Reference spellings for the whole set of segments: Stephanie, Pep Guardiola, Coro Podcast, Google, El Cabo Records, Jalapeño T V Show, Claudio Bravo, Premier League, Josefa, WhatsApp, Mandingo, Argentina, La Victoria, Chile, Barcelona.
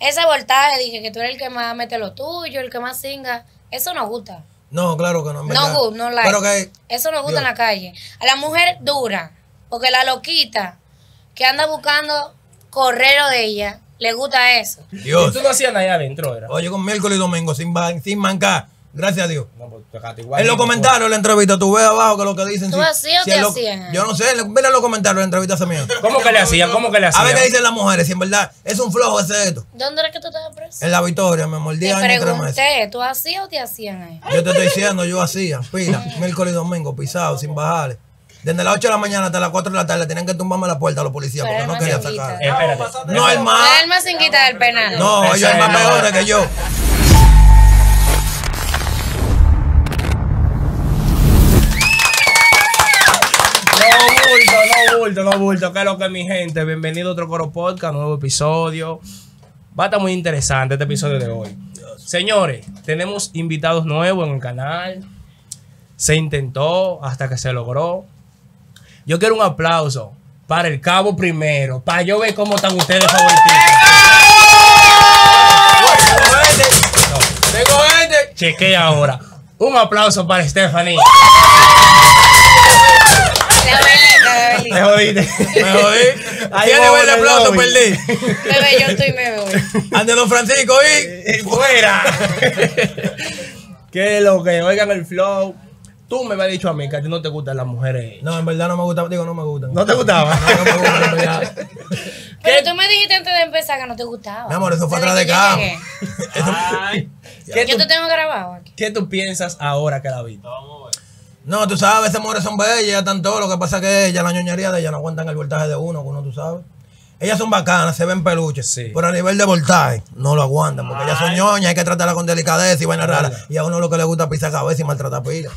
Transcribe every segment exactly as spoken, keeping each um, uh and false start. ese voltaje, dije que tú eres el que más mete lo tuyo, el que más singa, eso nos gusta. No, claro que no. No good, no like. Pero que, eso nos gusta Dios. En la calle. A la mujer dura, porque la loquita que anda buscando correo de ella, le gusta eso. Dios. ¿Y tú no hacías nada allá adentro? Era. Oye, con miércoles y domingo, sin, sin mancar. Gracias a Dios. No, pues, igual en los comentarios de la entrevista, tú ves abajo que lo que dicen. ¿Tú si, hacías si o te lo, hacían? Yo no sé, mira los comentarios de la entrevista hace mía. ¿Cómo que le hacían? ¿Cómo que le hacían? A ver qué dicen las mujeres, si en verdad es un flojo ese esto. ¿Dónde era que tú estabas preso? En La Victoria, me mordía. Te pregunté, ¿tú hacías o te hacían ahí? Yo te estoy diciendo, yo hacía, pila, miércoles y domingo, pisado, sin bajarles. Desde las ocho de la mañana hasta las cuatro de la tarde tenían que tumbarme la puerta a los policías porque no querían sacar. Espérate. No, el más. El más cinquita del penal. No, ellos son más peores que yo. No bulto, no bulto, que es lo que mi gente. Bienvenido a otro Coro Podcast, nuevo episodio. Va a estar muy interesante este episodio de hoy. Señores, tenemos invitados nuevos en el canal. Se intentó hasta que se logró. Yo quiero un aplauso para El Cabo primero, para yo ver cómo están ustedes favoritos. Tengo gente. Chequea ahora. Un aplauso para Stephanie. Me jodiste. Me jodí. Ahí le voy el aplauso, perdí. Bebé, yo estoy me voy. Ande Don Francisco y fuera. Qué lo que, oigan el flow. Tú me habías dicho a mí que a ti no te gustan las mujeres. No, en verdad no me gustaba. Digo, no me gustan. ¿No te gustaba? No, no me gustaba. Pero tú me dijiste antes de empezar que no te gustaba. Mi amor, eso fue atrás de cámara. Yo te tengo grabado aquí. ¿Qué tú piensas ahora que la vi? No, tú sabes, esas mujeres son bellas, están todo. Lo que pasa es que ellas, la ñoñería de ellas, no aguantan el voltaje de uno, que uno tú sabes. Ellas son bacanas, se ven peluches, sí. Pero a nivel de voltaje no lo aguantan, porque ay, ellas son ñoñas, hay que tratarlas con delicadeza y vaina rara. Y a uno lo que le gusta es pisar cabeza y maltratar pila.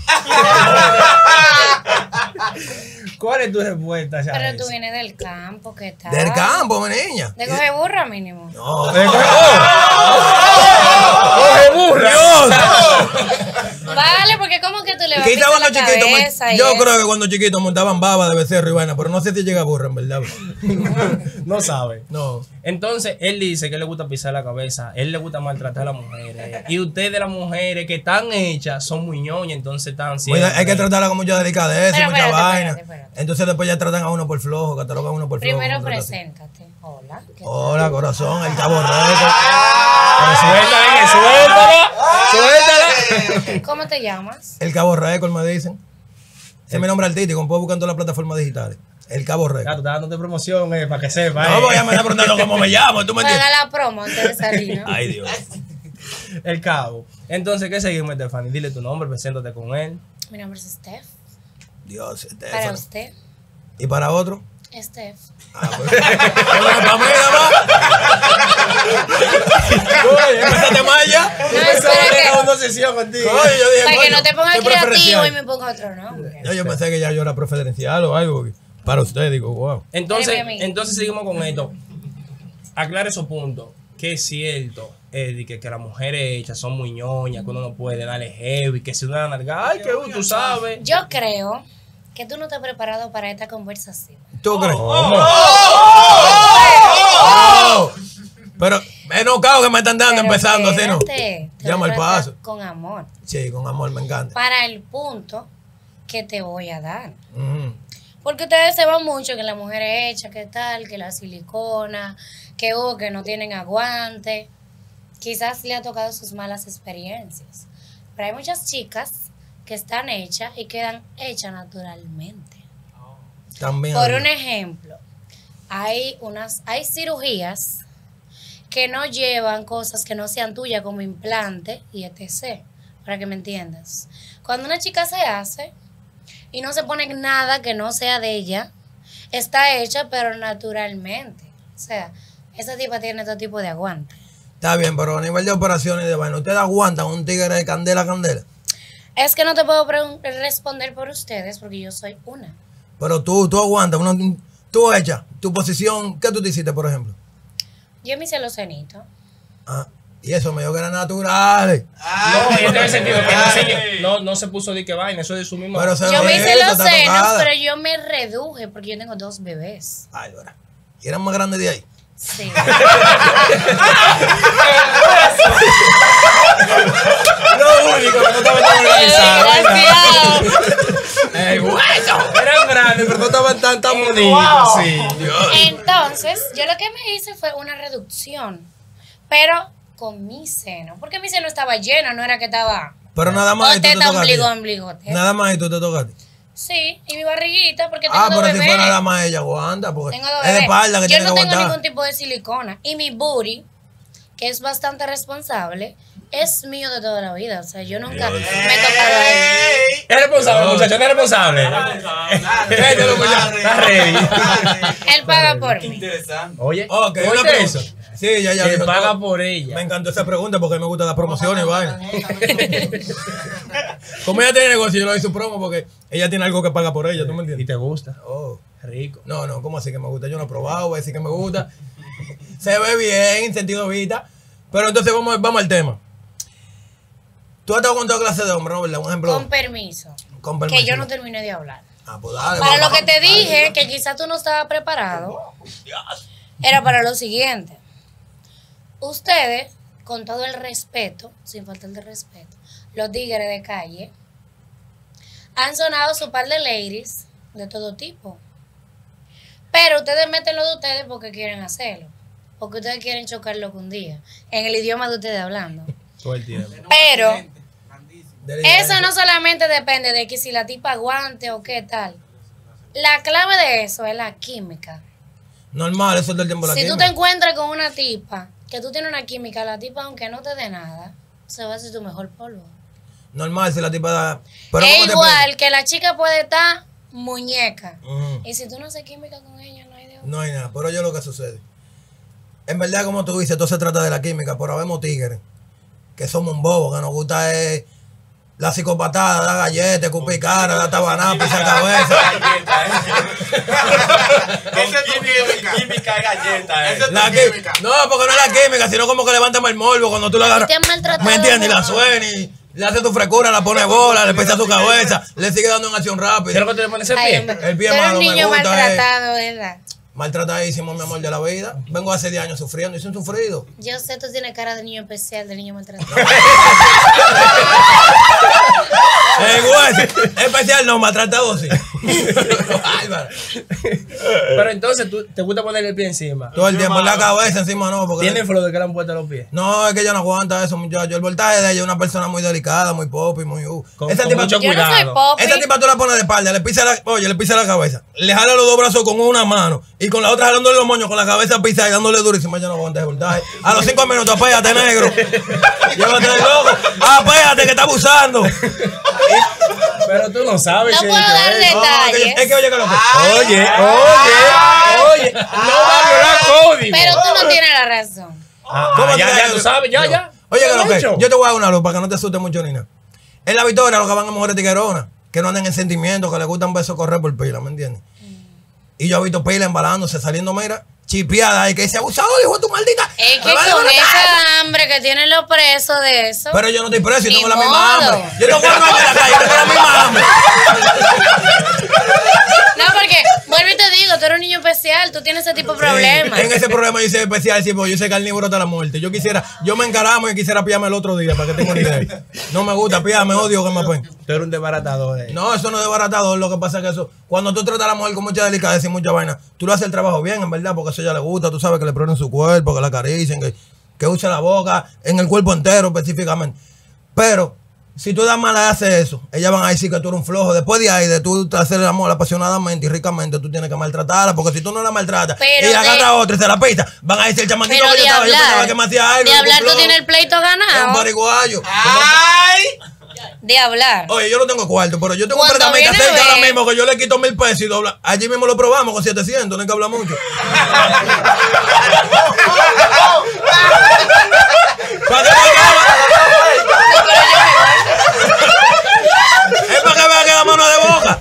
¿Cuál es tu respuesta? Pero tú vienes del campo, ¿qué tal? Del campo, mi niña. ¿De coge burra mínimo? No, de coge burra. ¡Coge burra! Vale, porque como que tú le vas a quitar la cabeza. Yo creo que cuando chiquitos montaban baba de becerro y vaina, pero no sé si llega burra, en verdad. No sabe. No. Entonces, él dice que le gusta pisar la cabeza, él le gusta maltratar a las mujeres. Y ustedes, las mujeres que están hechas, son muy ñoñas, entonces están siempre. Hay que tratarla con mucha delicadeza y mucha vaina. Entonces, después ya tratan a uno por flojo, catalogan a uno por flojo. Primero, preséntate. Hola. Hola, corazón. El Cabo Records. ¿Cómo te llamas? El Cabo Records, me dicen. Es mi nombre artístico, me puedo buscar en todas las plataformas digitales. El Cabo Records. Claro, está dándote promoción, eh, para que sepa. No, voy a me estar preguntando cómo me llamo. Tú me entiendes. Haga la promo antes de salir, ¿no? Ay, Dios. El Cabo. Entonces, ¿qué seguimos, Stephanie? Dile tu nombre, preséntate con él. Mi nombre es Steph. Dios, Steph. Para usted. ¿Y para otro? Steph. Ah, pues. Bueno, para mí, nada más. ¿Empezaste más allá? No, espera. Una sesión contigo. Oye, yo dije, para que no te pongas creativo y me ponga otro nombre. Yo pensé que ya yo era preferencial o algo. Para usted, digo, wow. Entonces, entonces seguimos con esto. Aclara esos puntos. Que es cierto, Eddie, que, que las mujeres hechas son muy ñoñas, que uno no puede darle heavy, que si una larga, ay, que tú sabes. Yo creo que tú no estás preparado para esta conversación. ¿Tú crees? Pero es nocao que me están dando empezando así, ¿no? Llama el paso. Con amor. Sí, con amor, me encanta. Para el punto que te voy a dar. Porque ustedes se van mucho que la mujer es hecha, que tal, que la silicona, que oh, que no tienen aguante. Quizás le ha tocado sus malas experiencias. Pero hay muchas chicas que están hechas y quedan hechas naturalmente. También. Por un ejemplo, hay unas, hay cirugías que no llevan cosas que no sean tuyas como implante y etcétera. Para que me entiendas. Cuando una chica se hace y no se pone nada que no sea de ella, está hecha pero naturalmente. O sea, esa tipa tiene todo tipo de aguante. Está bien, pero a nivel de operaciones de vaina, ¿ustedes aguantan un tigre de candela a candela? Es que no te puedo responder por ustedes porque yo soy una. Pero tú, tú aguantas, uno, tú hecha, tu posición, ¿qué tú te hiciste, por ejemplo? Yo me hice los cenitos. Ah. Y eso me dio que era natural. No, yo tengo el sentido que no, no se puso de que vaina, eso es de su mismo. Yo me hice los senos, pero yo me reduje porque yo tengo dos bebés. Ay, ahora. ¿Y eran más grandes de ahí? Sí. Mandingo, wow. Sí. Entonces, yo lo que me hice fue una reducción, pero con mi seno, porque mi seno estaba lleno, no era que estaba... Pero nada más y tú te tocaste. Nada más y tú te tocaste. Sí, y mi barriguita, porque tengo ah, dos bebés. Ah, pero si fue nada más ella, aguanta, porque tengo dos es de espalda que yo tiene no que tengo aguantar. Ningún tipo de silicona. Y mi booty, que es bastante responsable, es mío de toda la vida. O sea, yo nunca Dios. me he tocado a él. Es responsable, Dios. muchacho, no es responsable. Él paga por mí. Interesante. Oye, okay, una pregunta. Sí, ya, ya. Que paga por ella. Me encantó esa pregunta porque me gustan las promociones, vaya. Como ella tiene negocio, yo le doy su promo porque ella tiene algo que paga por ella, ¿tú me entiendes? Y te gusta. Oh, rico. No, no, ¿cómo así que me gusta? Yo no he probado, voy a decir que me gusta. Se ve bien, sentido vida. Pero entonces vamos, vamos al tema. Tú has estado con toda clase de hombre, ¿no? ¿Verdad? Un ejemplo. Con permiso. Con permiso. Que yo no terminé de hablar. Ah, pues dale. Para vamos, lo que te dale, dije, dale. que quizás tú no estabas preparado, Dios. era para lo siguiente. Ustedes, con todo el respeto, sin faltar de respeto, los tigres de calle, han sonado su par de ladies de todo tipo. Pero ustedes meten lo de ustedes porque quieren hacerlo. Porque ustedes quieren chocarlo un día. En el idioma de ustedes hablando. Todo el tiempo. Pero eso no solamente depende de que si la tipa aguante o qué tal. La clave de eso es la química. Normal, eso es del tiempo de la química. Si tú te encuentras con una tipa... que tú tienes una química, la tipa, aunque no te dé nada, se va a hacer tu mejor polvo. Normal, si la tipa da... Pero es igual, que la chica puede estar muñeca. Uh-huh. Y si tú no haces química con ella, no hay de otra. No hay nada, pero yo lo que sucede. En verdad, como tú dices, todo se trata de la química, pero habemos tigres, que somos un bobo, que nos gusta es la psicopatada, la galleta, cupir cara, la tabaná, pisar cabeza. Esa es tu química. Química es galleta. Esa es tu química. No, porque no es la química, sino como que levanta el morbo cuando tú la agarras. ¿Me entiendes? Y la suena y le hace tu frescura, la pone bola, le pesa tu cabeza, le sigue dando en acción rápida. ¿Qué es lo que te pone ese pie? El pie malo me gusta, ¿verdad? Maltratadísimo, mi amor de la vida. Vengo hace diez años sufriendo, y soy un sufrido. Yo sé, tú tienes cara de niño especial, de niño maltratado. Eh, güey, especial no, maltratado sí. Pero entonces, ¿tú te gusta poner el pie encima? Todo el tiempo, en la cabeza encima no. Porque ¿tiene flow de que le han puesto los pies? No, es que ella no aguanta eso, muchacho. El voltaje de ella es una persona muy delicada, muy pop y muy... Uh. Con, esa con tipa, mucho cuidado. No, esa tipa tú la pones de espalda, le pisa la, oye, le pisa la cabeza, le jala los dos brazos con una mano y con la otra jalándole los moños, con la cabeza pisa y dándole durísimo. Ella no aguanta el voltaje. A los cinco minutos, apéate, negro. Llévate de loco. Apéate, que está abusando. Pero tú no sabes. No puedo dar detalles. Es que oye que lo que... Oye, oye, oye. No va a violar código. Pero tú no tienes la razón. ¿Cómo ya, ya tú sabes, ya, ya. Oye que lo que... Yo te voy a dar una luz para que no te asustes mucho, Nina. En La Victoria lo que van a mujeres tigueronas, que no andan en sentimientos, que les gustan besos correr por pila, ¿me entiendes? Y yo he visto pila embalándose, saliendo, mira, chipeada, y que dice abusador, hijo de tu maldita. Es que vale con esa hambre que tienen los presos de eso. Pero yo no estoy preso, yo tengo modo. la misma hambre. Yo tengo la misma hambre. No, porque, vuelvo y te digo, tú eres un niño especial, tú tienes ese tipo de problemas. Sí, en ese problema yo soy especial, sí, porque yo soy carnívoro hasta la muerte. Yo quisiera, yo me encaramo y quisiera pillarme el otro día, para que tenga una idea. No me gusta, píame, odio que me peguen. Tú eres un desbaratador. Eh. No, eso no es desbaratador, lo que pasa es que eso, cuando tú tratas a la mujer con mucha delicadeza y mucha vaina, tú le haces el trabajo bien, en verdad, porque eso ya le gusta, tú sabes que le prueben su cuerpo, que la acaricien, que, que use la boca, en el cuerpo entero específicamente. Pero, si tú das mala, haces eso, ellas van a decir que tú eres un flojo. Después de ahí, de tú hacer el amor apasionadamente y ricamente, tú tienes que maltratarla, porque si tú no la maltratas, pero ella de... agarra a otra y se la pista, van a decir el chamaquito que yo estaba, yo pensaba que me hacía algo. De hablar tú tienes el pleito ganado. Es un bariguayo. ¡Ay! De hablar. Oye, yo no tengo cuarto, pero yo tengo un pretamita cerca ahora mismo que yo le quito mil pesos y dobla. Allí mismo lo probamos con setecientos, no hay que hablar mucho. ¿Para qué me... Es para que vea que la mano de boca.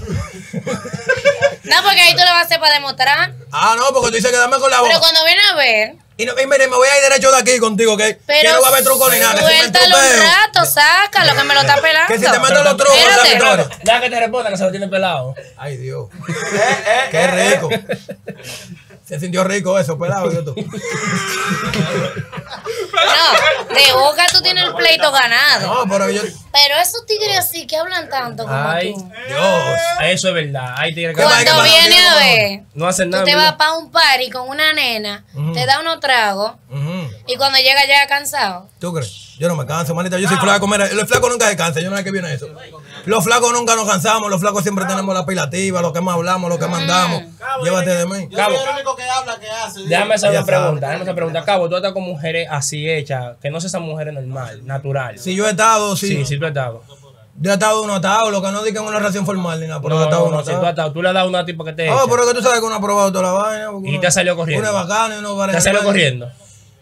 No, porque ahí tú lo vas a hacer para demostrar. Ah, no, porque tú dices que dame con la boca. Pero cuando viene a ver... Y, no, y mire, me voy a ir derecho de aquí contigo, ¿ok? Pero que no va a haber truco ni nada. Suéltalo si un rato, sácalo, que me lo está pelando. Que si te meto los trucos, espérate. Deja que te responda que se lo tiene pelado. Ay, Dios. Qué rico. Se sintió rico eso, pelado. Yo tú. No, de boca tú tienes el pleito ganado. No, pero yo... Pero esos tigres sí que hablan tanto como ay, tú. Ay, Dios, eso es verdad. Ay, tigre, que cuando va, viene va, a ver, no hacen nada. Tú te vas para un party con una nena, uh-huh. te da unos tragos, uh-huh. y cuando llega, llega cansado. ¿Tú crees? Yo no me canso, manita. Yo soy ah. flaco. Mira, los flacos nunca se cansan. Yo no sé qué viene eso. Los flacos nunca nos cansamos. Los flacos siempre tenemos la pila activa, lo que más hablamos, lo que mandamos. Cabo, llévate de mí. Yo Cabo, soy el único que habla, que hace. Déjame hacer una pregunta. Déjame hacer una pregunta. Cabo, tú estás con mujeres así hechas, que no sé esas mujeres normal, natural. Si yo he estado, sí. Sí, sí, tú has estado. Yo he estado uno atado, lo que no digan una relación formal ni nada, pero no, he estado uno no, atado. Si tú has estado, tú le has dado una tipa que te echa. Ah, pero que tú sabes que uno ha probado toda la vaina. Y te ha salido corriendo. Una bacana y uno parece. Te ha salido corriendo.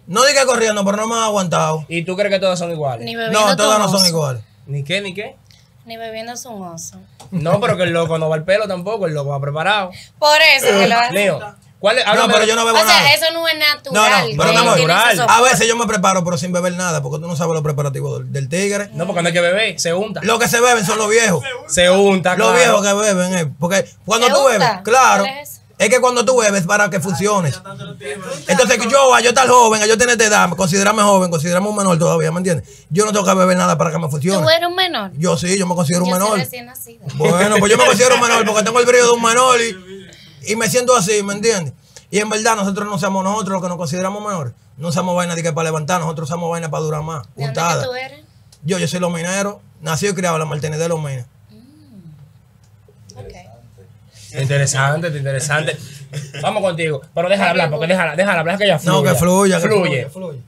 No diga corriendo, pero no me han aguantado. ¿Y tú crees que todas son iguales? No, todas no son iguales. ¿Ni qué, ni qué? Ni bebiendo es un oso. No, pero que el loco no va al pelo tampoco, el loco va preparado. Por eso que lo hace. Leo, ¿cuál es? No, pero yo no bebo o nada. O sea, eso no es natural. No, no, pero no es natural. A veces yo me preparo, pero sin beber nada, porque tú no sabes los preparativos del, del tigre. No, porque no hay que beber, se unta. Lo que se beben son los viejos. Se unta, claro. Los viejos que beben, eh, porque cuando se tú unta. bebes, claro. Es que cuando tú bebes para que funciones. Entonces yo, yo tal joven, yo tener esta edad, considerarme joven, considerarme un menor todavía, ¿me entiendes? Yo no tengo que beber nada para que me funcione. ¿Tú eres un menor? Yo sí, yo me considero yo un menor. Recién nacido. Bueno, pues yo me considero un menor porque tengo el brillo de un menor y, y me siento así, ¿me entiendes? Y en verdad nosotros no somos nosotros los que nos consideramos menores. No somos vaina de que para levantar, nosotros somos vaina para durar más. ¿De dónde que tú eres? Yo, yo soy los mineros, nacido y criado en la Martínez de los Minas. Mm. Ok. Interesante, interesante. Vamos contigo. Pero déjala hablar, porque déjala, déjala hablar que ella fluye. No, que fluya, que fluye. Que fluye.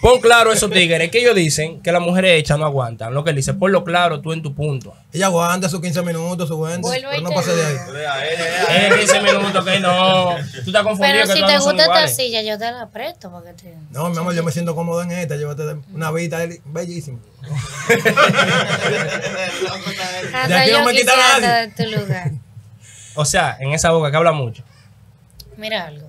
Pon claro esos tigres que ellos dicen que las mujeres hechas no aguantan. Lo que él dice, ponlo claro tú en tu punto. Ella aguanta sus quince minutos, su veinte. Pero no pase de ahí. Es quince minutos que no. Tú estás confundido. Pero si te gusta esta silla, yo te la presto. Porque te... No, mi amor, yo me siento cómodo en esta. Llévate una vida bellísima. De aquí no me quita nadie. De tu lugar. O sea, en esa boca que habla mucho. Mira algo.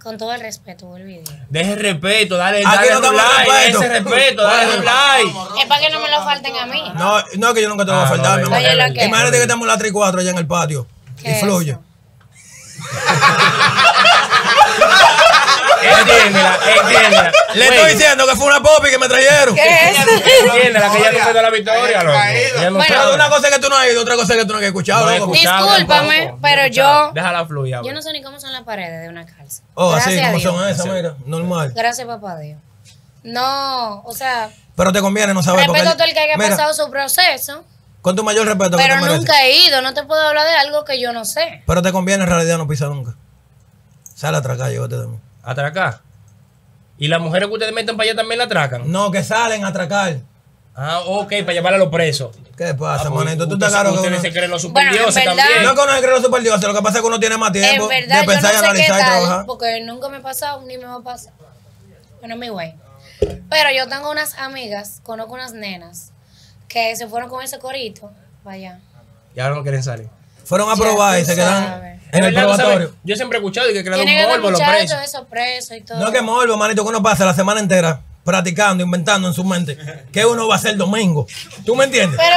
Con todo el respeto, el video. Deje el respeto, dale, dale no un like. Respeto. Ese respeto, dale un like. Es para que no me lo falten a mí. No, no es que yo nunca te lo voy a faltar. No, no, mi amor. Que imagínate que estamos las tres y cuatro allá en el patio. Y fluye. Entiéndela, entiéndela. Le estoy diciendo que fue una popi que me trajeron. ¿Qué es? Entiéndela, que ella no fue de La Victoria. No, bueno, una cosa es que tú no has ido, otra cosa es que tú no has escuchado. No escuchado Discúlpame, tampoco, pero yo. Déjala fluir. Yo no sé ni cómo son las paredes de una cárcel. Oh, así como son esas, mira. Normal. Gracias, papá Dios. No, o sea. Pero te conviene no saber. Respeto a todo el que haya mira, pasado su proceso. Con tu mayor respeto. Pero que te nunca he ido, no te puedo hablar de algo que yo no sé. Pero te conviene en realidad no pisar nunca. Sal a atracar, llévate de mí. Atracar. ¿Y las mujeres que ustedes meten para allá también la atracan? No, que salen a atracar. Ah, ok, para llevar a los presos. ¿Qué pasa, ah, manito? Tú estás claro que ustedes se creen los superdioses bueno, también. No es que uno se cree los superdioses, lo que pasa es que uno tiene más tiempo verdad, de pensar no y analizar tal, y trabajar. Porque nunca me ha pasado ni me va a pasar. Bueno, mi güey. Pero yo tengo unas amigas, conozco unas nenas que se fueron con ese corito para allá. Y ahora no quieren salir. Fueron a probar ya, y se quedan sabes. en el probatorio. Yo siempre he escuchado y que crearon morbo los presos. Eso, preso y todo. No que morbo, manito, que uno pasa la semana entera practicando, inventando en su mente que uno va a hacer el domingo. ¿Tú me entiendes? Pero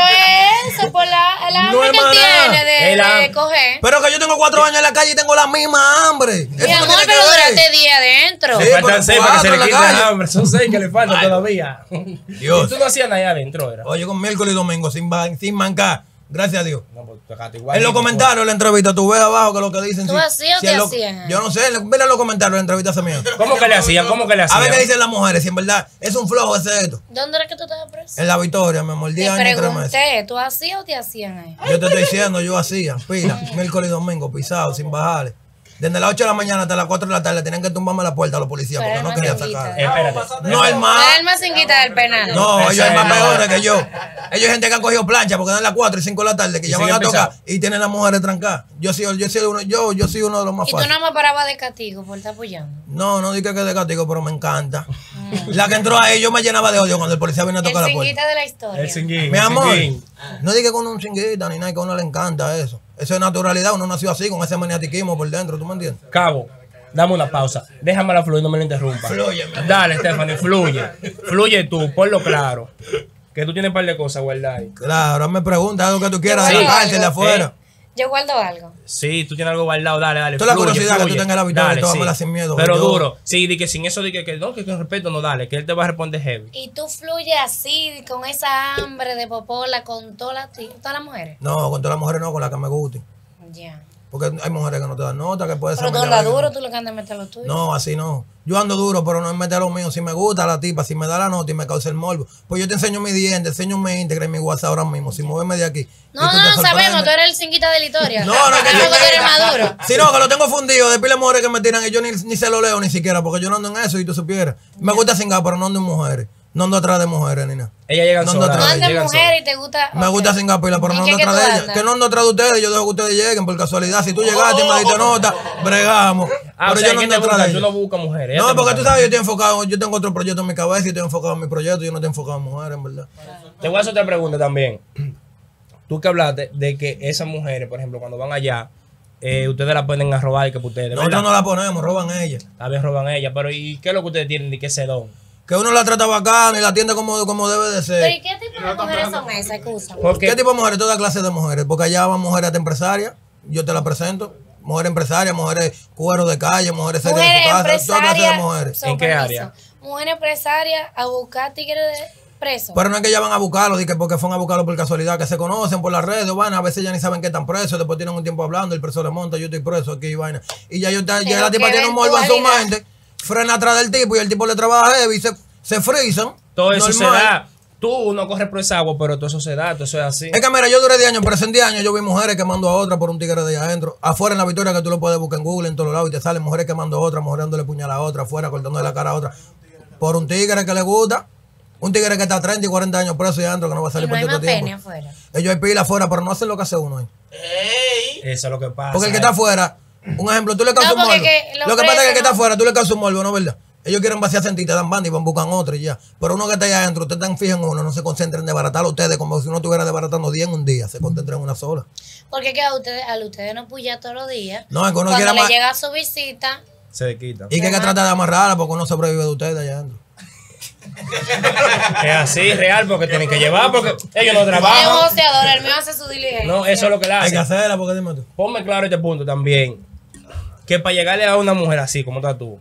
eso, por la, la no hambre que tiene de, de, de coger. Pero que yo tengo cuatro años en la calle y tengo la misma hambre. Mi eso amor, pero durante día adentro. Sí, sí, faltan seis para que se le quite la hambre. Son seis que le faltan todavía. Dios. ¿Y tú no hacías nada adentro? Era. Oye, con miércoles y domingo, sin, sin mancar. Gracias a Dios. No, pues, igual en los comentarios de la entrevista, tú ves abajo que lo que dicen. ¿Tú si, hacías si o te lo, hacían? Yo no sé, mira los comentarios de la entrevista hace miedo. ¿Cómo que le hacían? ¿Cómo que le hacían? A ver qué dicen las mujeres, si en verdad es un flojo ese esto. ¿Dónde era que tú estabas preso? En La Victoria, me mordía en tres meses. ¿Tú hacías o te hacían ahí? Yo te estoy diciendo, yo hacía, pila, miércoles y domingo, pisado, sin bajarle. Desde las ocho de la mañana hasta las cuatro de la tarde tenían que tumbarme la puerta a los policías porque no querían sacar. Espérate. No, el más. El más sin quitar el penal. No, ellos son más peores que yo. Ellos gente que han cogido plancha porque dan las cuatro y cinco de la tarde que ya van a tocar y tienen las mujeres trancadas. Yo soy, yo soy uno, yo, yo soy uno de los más fáciles. ¿Y tú no me parabas de castigo por estar apoyando? No, no dije que de castigo, pero me encanta. La que entró ahí yo me llenaba de odio cuando el policía vino a tocar la puerta. El cinguita de la historia. El cinguita. Mi amor, no dije que uno es un cinguita ni nada, que a uno le encanta eso. Eso es naturalidad, uno nació así, con ese maniatiquismo por dentro, ¿tú me entiendes? Cabo, dame una pausa, déjamela fluir, no me la interrumpa. Fluye, dale, Stephanie, fluye, fluye tú, ponlo claro. Que tú tienes un par de cosas guardadas ahí. Claro, me preguntas algo que tú quieras, sí, de la cárcel de afuera. Eh, Yo guardo algo. Sí, tú tienes algo guardado, dale, dale. Toda la curiosidad que tú tengas en la Victoria, tú vas a hablar sin miedo. Pero duro. Sí, di que sin eso, di que, que no, que con respeto no, dale, que él te va a responder heavy. Y tú fluyes así, con esa hambre de popola, con todas las toda la mujeres. No, con todas las mujeres no, con las que me gusten. Ya. Yeah. Porque hay mujeres que no te dan nota, que puede ser. Pero tú andas duro, tú le cantas meter lo tuyo. No, así no. Yo ando duro, pero no es meter lo mío. Si me gusta la tipa, si me da la nota y me causa el morbo. Pues yo te enseño mi diente, enseño mi íntegra y mi WhatsApp ahora mismo. Si muéveme de aquí. No, no, no sabemos, tú eres el cinquita de la historia. No, no, que yo. Tú eres maduro. Si no, que lo tengo fundido. De pile mujeres que me tiran y yo ni, ni se lo leo ni siquiera, porque yo no ando en eso y tú supieras. Me gusta cingar, pero no ando en mujeres. No ando atrás de mujeres, ni nada. Ella llega sola. No ando atrás de mujeres y te gusta... Me gusta sin capila, pero no ando atrás de ella. Que no ando atrás de ustedes, yo dejo que ustedes lleguen por casualidad. Si tú llegaste y me diste nota, bregamos. Pero yo no ando atrás de ella. Yo no busco mujeres. No, porque tú sabes, yo estoy enfocado, yo tengo otro proyecto en mi cabeza y estoy enfocado en mi proyecto. Yo no estoy enfocado en mujeres, en verdad. Te voy a hacer otra pregunta también. Tú que hablaste de que esas mujeres, por ejemplo, cuando van allá, Eh, ustedes la ponen a robar y que ustedes... No, no la ponemos, roban ellas. A ver, roban ellas. Pero ¿y qué es lo que ustedes tienen de qué se don? Que uno la trata bacana y la atiende como, como debe de ser. ¿Pero y qué tipo de mujeres son esas? Excusa. ¿Qué? ¿Qué tipo de mujeres? Toda clase de mujeres. Porque allá van mujeres hasta empresarias. Yo te la presento. Mujeres empresarias, mujeres cuero de calle, mujeres serias de tu casa. Toda clase de mujeres. ¿En qué área? Mujeres empresarias a buscar tigres de presos. Pero no es que ya van a buscarlos, porque fueron a buscarlos por casualidad, que se conocen por las redes, van, a veces ya ni saben que están presos, después tienen un tiempo hablando, el preso le monta, yo estoy preso aquí, vaina. Y ya, yo, ya la tipa tiene un morbo en su mente. Frena atrás del tipo y el tipo le trabaja heavy y se, se frisan. Todo eso normal. Se da. Tú no corres por esa agua, pero todo eso se da, todo eso es así. Es que mira, yo duré diez años, pero en diez años yo vi mujeres quemando a otras por un tigre de allá adentro. Afuera en la Victoria, que tú lo puedes buscar en Google, en todos lados, y te salen mujeres quemando a otras, mujeres dándole puñal a otra, afuera cortándole la cara a otra. Por un tigre que le gusta. Un tigre que está treinta y cuarenta años preso y adentro, que no va a salir y no por tanto tiempo. Pene afuera. Ellos hay pila afuera, pero no hacen lo que hace uno ahí. Ey. Eso es lo que pasa. Porque el que está afuera... Un ejemplo, tú le causas no, un morbo. Lo, lo que pasa es que el que está afuera, tú le causas un morbo, ¿no es verdad? Ellos quieren vaciarse en ti, te dan banda y van buscan otro y ya. Pero uno que está allá adentro, ustedes están fijos en uno, no se concentren en desbaratar a ustedes, como si uno estuviera desbaratando diez en un día, se concentran en una sola. Porque que a ustedes, a ustedes no puya todos los días. No, es que uno cuando quiere le llega a su visita, se quita. Y que hay que tratar de amarrarla porque uno sobrevive de ustedes allá adentro. Es así, real, porque tienen que llevar, porque ellos no trabajan. El negociador, el mío hace su diligencia. No, eso es lo que le hace. Hay que hacerla, porque dime tú. Ponme claro este punto también. Que para llegarle a una mujer así, como estás tú,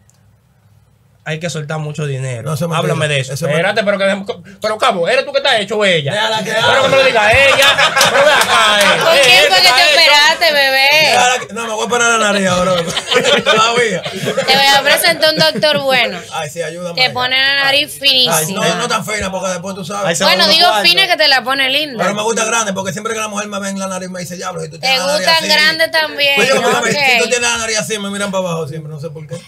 hay que soltar mucho dinero. No, háblame de eso. eso Espérate, pero que... Pero, Cabo, ¿eres tú que estás hecho o ella? Déjala que... Pero que me lo diga ella. Pero ve acá, eh. ¿Con quién fue que te esperaste, bebé? Que, no, me voy a parar la nariz ahora. Todavía. Te voy a presentar un doctor bueno. Ay, sí, ayúdame. Te pone la nariz finísima. No, no tan fina, porque después tú sabes. Bueno, digo fina que te la pone linda. Pero me gusta grande, porque siempre que la mujer me ve en la nariz me dice, ya, pero si tú tienes la nariz así... Te gustan grandes también. Oye, si tú tienes la nariz así, me miran para abajo siempre, no sé por qué.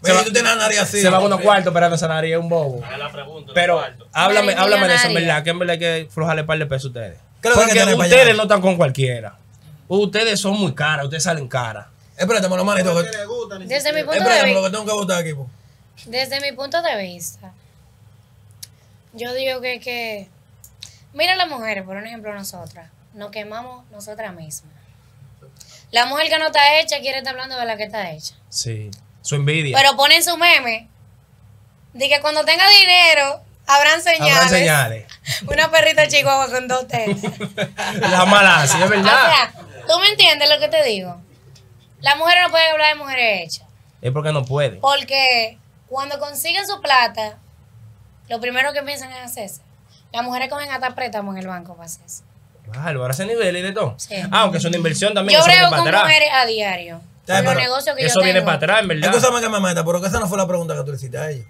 Se va, tú tienes la nariz así, se va a unos cuartos, pero esa nariz es un bobo. La pregunta, pero háblame, háblame de eso, en verdad, que en verdad hay que flojarle un par de pesos a ustedes. Creo porque que ustedes no están con cualquiera. Ustedes son muy caras, ustedes salen caras. Espérate, me lo manito. Desde mi punto de vista. Tengo que votar aquí, po. Desde mi punto de vista, yo digo que, que... Mira las mujeres, por un ejemplo, nosotras. Nos quemamos nosotras mismas. La mujer que no está hecha quiere estar hablando de la que está hecha. Sí. Su envidia. Pero ponen su meme de que cuando tenga dinero habrán señales. Habrán señales. Una perrita chihuahua con dos tetas. La mala, sí, es verdad. O sea, ¿tú me entiendes lo que te digo? Las mujeres no pueden hablar de mujeres hechas. Es porque no pueden. Porque cuando consiguen su plata, lo primero que piensan es hacerse. Las mujeres cogen hasta préstamos en el banco para hacerse. Claro, ahora ese nivel y de todo. Sí. Ah, aunque es una inversión también. Yo creo con mujeres a diario. Los pero negocios que eso yo viene tengo. Para atrás, en verdad. Escúchame que me meta, pero que esa no fue la pregunta que tú le hiciste a ella.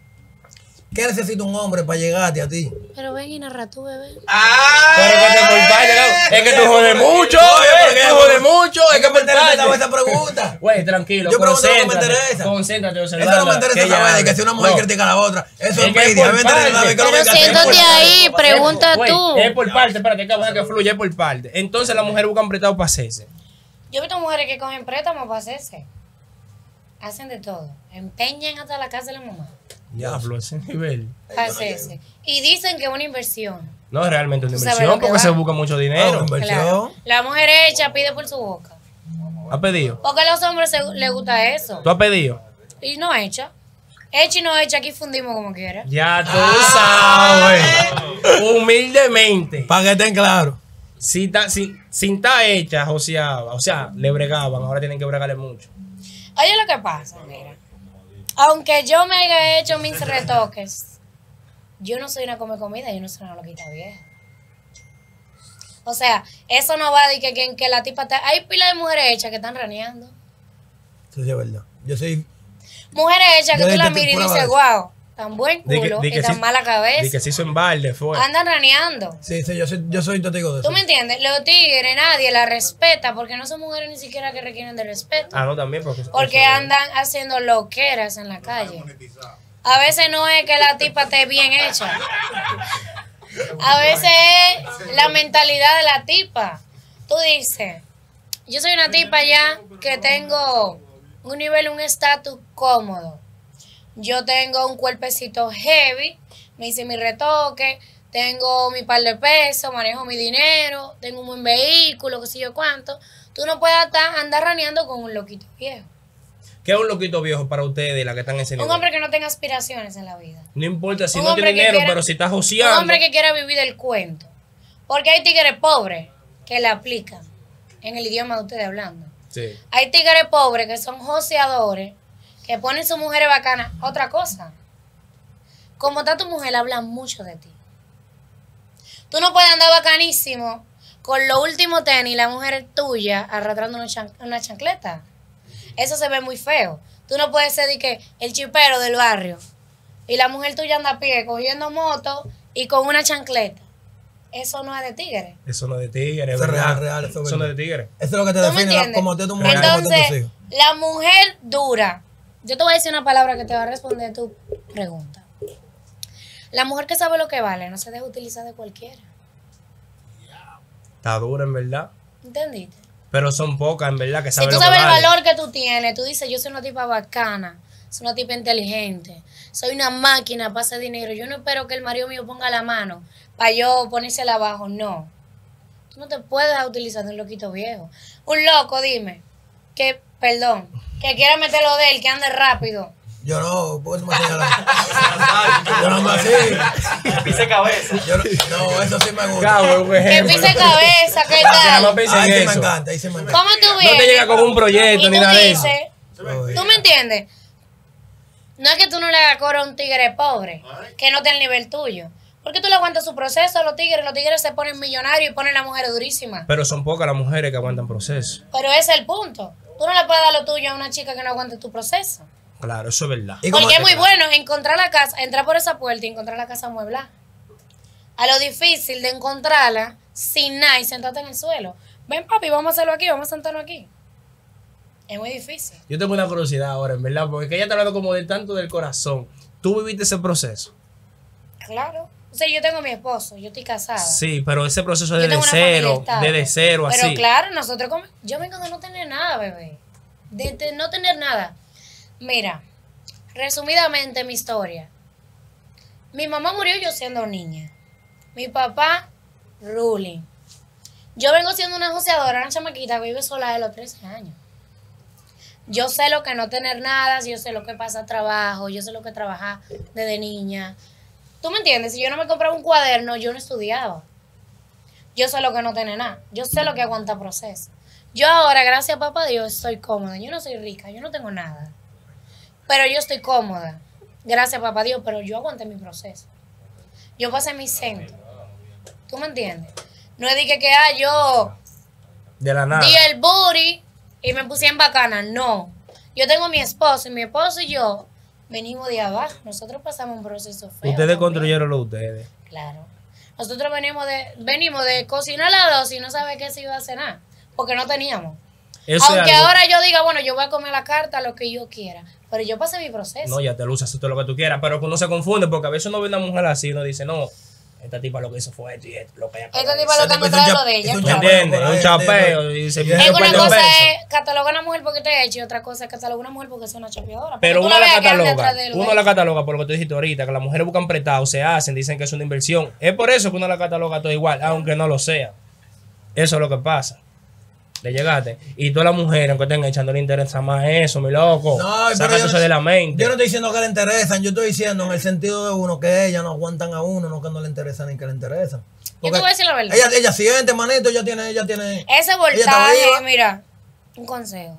¿Qué necesita un hombre para llegarte a ti? Pero ven y narra tú, bebé. ¡Ah! Pero que te culpas, es que tú jodes mucho, es que tú jodes mucho. Es que me interesa esa pregunta. Güey, tranquilo. Yo pregunto lo que me interesa. Concéntrate, observando. Eso no me interesa saber de que si una mujer critica a la otra, eso es pérdida. Pero siéntate ahí, pregunta tú. Es por parte, espérate, que vamos a que fluya, es por parte. Entonces la mujer busca un prestado para hacerse. Yo he visto mujeres que cogen préstamos para hacerse. Hacen de todo. Empeñan hasta la casa de la mamá. Diablo, ese nivel. Para hacerse. Y dicen que es una inversión. No, es realmente una inversión porque se busca mucho dinero. Claro. Claro. La mujer hecha pide por su boca. ¿Ha pedido? Porque a los hombres se, les gusta eso. ¿Tú has pedido? Y no hecha. Hecha y no hecha, aquí fundimos como quiera. Ya tú ah, sabes. Humildemente. Para que estén claros. cinta, cinta hecha, o sea, o sea, le bregaban, ahora tienen que bregarle mucho. Oye, lo que pasa, mira, aunque yo me haya hecho mis retoques, yo no soy una come comida, yo no soy una loquita vieja. O sea, eso no va de que, que, que la tipa está... Hay pilas de mujeres hechas que están raneando. Eso sí es verdad. Yo soy... Mujeres hechas que tú la miras y dices, wow, tan buen culo y tan mala cabeza. Y que se hizo en balde, fue. Andan raneando. Sí, sí, yo soy, yo soy tótico de eso. ¿Tú me entiendes? Los tigres, nadie la respeta porque no son mujeres ni siquiera que requieren de respeto. Ah, no, también porque... Porque andan haciendo loqueras en la calle. A veces no es que la tipa esté bien hecha. A veces es la mentalidad de la tipa. Tú dices, yo soy una tipa ya que tengo un nivel, un estatus cómodo. Yo tengo un cuerpecito heavy, me hice mi retoque, tengo mi par de pesos, manejo mi dinero, tengo un buen vehículo, qué sé yo cuánto. Tú no puedes estar, andar raneando con un loquito viejo. ¿Qué es un loquito viejo para ustedes, la que están en ese nivel? Un hombre que no tenga aspiraciones en la vida. No importa si no tiene dinero, pero si está joseando. Un hombre que quiera vivir el cuento. Porque hay tigres pobres que la aplican en el idioma de ustedes hablando. Sí. Hay tigres pobres que son joseadores, que ponen sus mujeres bacanas. Otra cosa, como está tu mujer, hablan mucho de ti. Tú no puedes andar bacanísimo con los últimos tenis, la mujer es tuya, arrastrando una, chan una chancleta. Eso se ve muy feo. Tú no puedes ser de que el chipero del barrio y la mujer tuya anda a pie cogiendo moto y con una chancleta. Eso no es de tigre. Eso no es de tigre. Eso es real, real. Eso, eso no es de tigre. Eso es lo que te define como te tu mujer. Entonces, la mujer dura. Yo te voy a decir una palabra que te va a responder tu pregunta. La mujer que sabe lo que vale no se deja utilizar de cualquiera. Está dura, en verdad. ¿Entendiste? Pero son pocas, en verdad, que saben lo que vale. Si tú sabes el valor que tú tienes, tú dices, yo soy una tipa bacana, soy una tipa inteligente, soy una máquina para hacer dinero. Yo no espero que el marido mío ponga la mano para yo ponérsela abajo, no. Tú no te puedes utilizar de un loquito viejo. Un loco, dime, que, perdón, que quiera meterlo de él, que ande rápido. Yo no, pues me yo no me así. Pise cabeza. Yo no, no, eso sí me gusta. Que pise cabeza, ¿qué tal? No, no ahí eso. Se me encanta, ahí se me encanta. ¿Cómo tú vienes? No te llega con un proyecto ni nada de eso. ¿Tú me entiendes? No es que tú no le hagas coro a un tigre pobre, que no esté al nivel tuyo. Porque tú le aguantas su proceso a los tigres. Los tigres se ponen millonarios y ponen a las mujeres durísimas. Pero son pocas las mujeres que aguantan proceso. Pero ese es el punto. Tú no le puedes dar lo tuyo a una chica que no aguante tu proceso. Claro, eso es verdad. Porque es muy bueno encontrar la casa, entrar por esa puerta y encontrar la casa amueblada. A lo difícil de encontrarla sin nada y sentarte en el suelo. Ven, papi, vamos a hacerlo aquí, vamos a sentarnos aquí. Es muy difícil. Yo tengo una curiosidad ahora, en verdad, porque ella está hablando como del tanto del corazón. ¿Tú viviste ese proceso? Claro. O sea, yo tengo a mi esposo, yo estoy casada. Sí, pero ese proceso es desde cero, desde cero, así. Pero claro, nosotros, como, yo vengo de no tener nada, bebé. De, de no tener nada. Mira, resumidamente mi historia. Mi mamá murió yo siendo niña. Mi papá, ruling. Yo vengo siendo una joseadora, una chamaquita que vive sola de los trece años. Yo sé lo que no tener nada, yo sé lo que pasa trabajo, yo sé lo que trabajar desde niña. ¿Tú me entiendes? Si yo no me compraba un cuaderno, yo no estudiaba. Yo sé lo que no tener nada. Yo sé lo que aguanta proceso. Yo ahora, gracias a papá Dios, estoy cómoda. Yo no soy rica, yo no tengo nada. Pero yo estoy cómoda, gracias papá Dios, pero yo aguanté mi proceso. Yo pasé mi centro. ¿Tú me entiendes? No es de que, que ah, yo de la nada di el booty y me puse en bacana. No. Yo tengo a mi esposo y mi esposo y yo venimos de abajo. Nosotros pasamos un proceso feo. Ustedes construyeron lo ustedes. Claro. Nosotros venimos de, venimos de cocinar a las dos y no sabe qué se iba a cenar, porque no teníamos. Eso aunque ahora yo diga, bueno, yo voy a comer la carta, lo que yo quiera. Pero yo pasé mi proceso. No, ya te luces, tú lo que tú quieras. Pero uno se confunde porque a veces uno ve una mujer así y uno dice, no, esta tipa lo que hizo fue esto y esto. Lo que ella esta tipa lo que me trae lo de ella. ¿Entiendes? Es un chapeo. Es una cosa es catalogar a una mujer porque te he hecho y otra cosa es catalogar a una mujer porque es una chapeadora. Pero uno la cataloga. Uno la cataloga por lo que tú dijiste ahorita, que las mujeres buscan prestado, se hacen, dicen que es una inversión. Es por eso que uno la cataloga todo igual, aunque no lo sea. Eso es lo que pasa. Le llegaste. Y todas las mujeres, aunque estén echando, le interesa más eso, mi loco. No, pero yo no, de la mente. Yo no estoy diciendo que le interesan. Yo estoy diciendo en el sentido de uno que ellas no aguantan a uno, no que no le interesan ni que le interesan. Porque yo te voy a decir la verdad. Ella, ella siente, manito, ella tiene, ella tiene. Ese voltaje, mira, un consejo.